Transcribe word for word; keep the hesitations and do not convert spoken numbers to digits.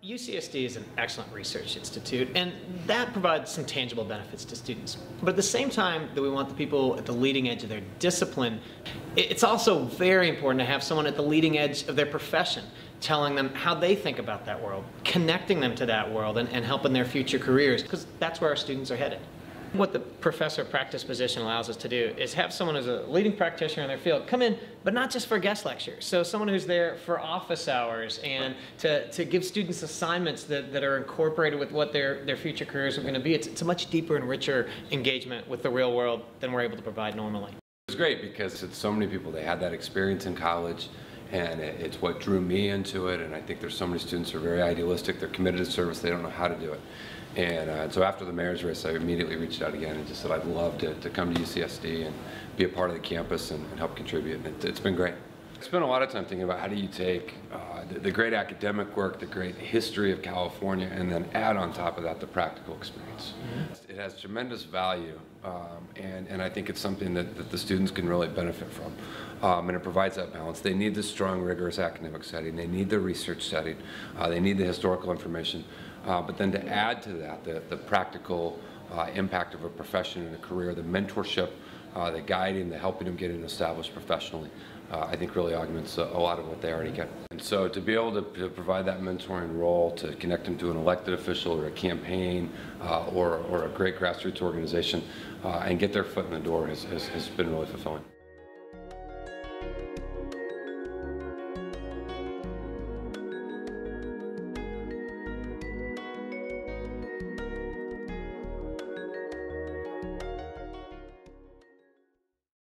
U C S D is an excellent research institute, and that provides some tangible benefits to students. But at the same time that we want the people at the leading edge of their discipline, it's also very important to have someone at the leading edge of their profession, telling them how they think about that world, connecting them to that world, and, and helping their future careers, because that's where our students are headed. What the Professor of Practice position allows us to do is have someone who's a leading practitioner in their field come in, but not just for a guest lecture. So someone who's there for office hours and to, to give students assignments that, that are incorporated with what their, their future careers are going to be. It's, it's a much deeper and richer engagement with the real world than we're able to provide normally. It was great because it's so many people, they had that experience in college, and it, it's what drew me into it. And I think there's so many students who are very idealistic, they're committed to service, they don't know how to do it. And uh, so after the mayor's race, I immediately reached out again and just said I'd love to, to come to U C S D and be a part of the campus and, and help contribute. And it, it's been great. I spent a lot of time thinking about how do you take uh, the, the great academic work, the great history of California, and then add on top of that the practical experience. Mm-hmm. It has tremendous value, um, and, and I think it's something that, that the students can really benefit from. Um, and it provides that balance. They need the strong, rigorous academic setting. They need the research setting. Uh, they need the historical information. Uh, but then to add to that, the, the practical uh, impact of a profession and a career, the mentorship, uh, the guiding, the helping them get established professionally, uh, I think really augments a, a lot of what they already get. And so to be able to, to provide that mentoring role, to connect them to an elected official or a campaign uh, or, or a great grassroots organization uh, and get their foot in the door has, has, has been really fulfilling.